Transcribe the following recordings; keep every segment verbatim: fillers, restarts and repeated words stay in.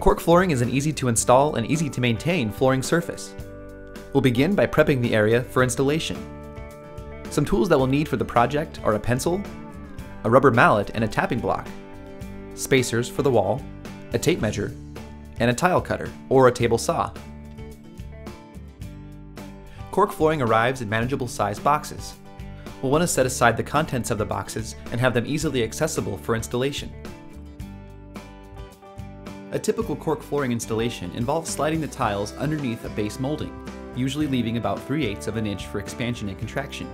Cork flooring is an easy to install and easy to maintain flooring surface. We'll begin by prepping the area for installation. Some tools that we'll need for the project are a pencil, a rubber mallet and a tapping block, spacers for the wall, a tape measure, and a tile cutter or a table saw. Cork flooring arrives in manageable size boxes. We'll want to set aside the contents of the boxes and have them easily accessible for installation. A typical cork flooring installation involves sliding the tiles underneath a base molding, usually leaving about three eighths of an inch for expansion and contraction.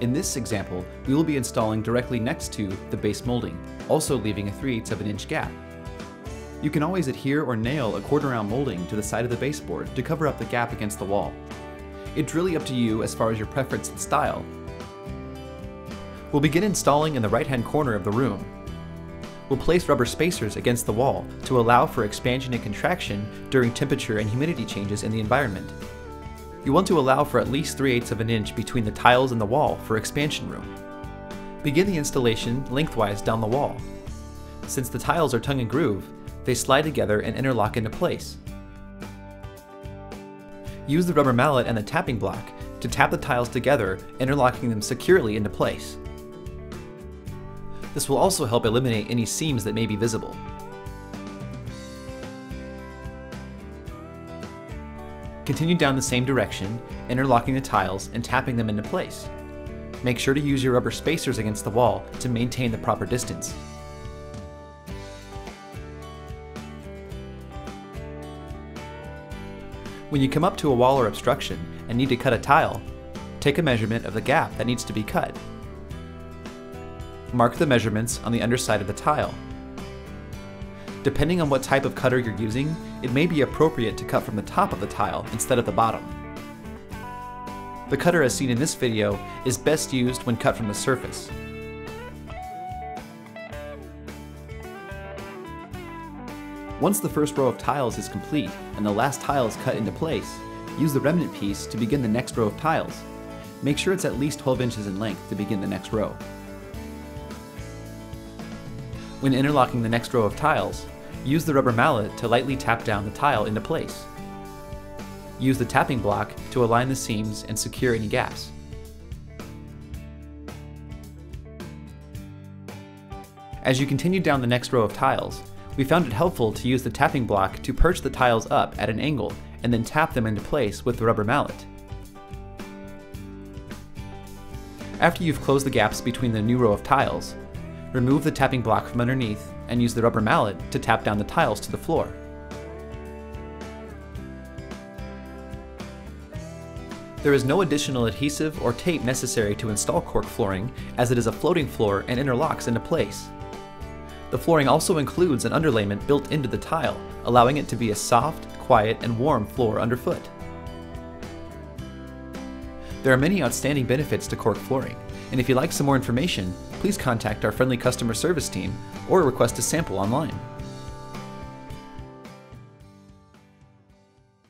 In this example, we will be installing directly next to the base molding, also leaving a three eighths of an inch gap. You can always adhere or nail a quarter round molding to the side of the baseboard to cover up the gap against the wall. It's really up to you as far as your preference and style. We'll begin installing in the right-hand corner of the room. We'll place rubber spacers against the wall to allow for expansion and contraction during temperature and humidity changes in the environment. You want to allow for at least three eighths of an inch between the tiles and the wall for expansion room. Begin the installation lengthwise down the wall. Since the tiles are tongue and groove, they slide together and interlock into place. Use the rubber mallet and the tapping block to tap the tiles together, interlocking them securely into place. This will also help eliminate any seams that may be visible. Continue down the same direction, interlocking the tiles and tapping them into place. Make sure to use your rubber spacers against the wall to maintain the proper distance. When you come up to a wall or obstruction and need to cut a tile, take a measurement of the gap that needs to be cut. Mark the measurements on the underside of the tile. Depending on what type of cutter you're using, it may be appropriate to cut from the top of the tile instead of the bottom. The cutter, as seen in this video, is best used when cut from the surface. Once the first row of tiles is complete and the last tile is cut into place, use the remnant piece to begin the next row of tiles. Make sure it's at least twelve inches in length to begin the next row. When interlocking the next row of tiles, use the rubber mallet to lightly tap down the tile into place. Use the tapping block to align the seams and secure any gaps. As you continue down the next row of tiles, we found it helpful to use the tapping block to perch the tiles up at an angle and then tap them into place with the rubber mallet. After you've closed the gaps between the new row of tiles, remove the tapping block from underneath and use the rubber mallet to tap down the tiles to the floor. There is no additional adhesive or tape necessary to install cork flooring, as it is a floating floor and interlocks into place. The flooring also includes an underlayment built into the tile, allowing it to be a soft, quiet, and warm floor underfoot. There are many outstanding benefits to cork flooring, and if you'd like some more information, please contact our friendly customer service team or request a sample online.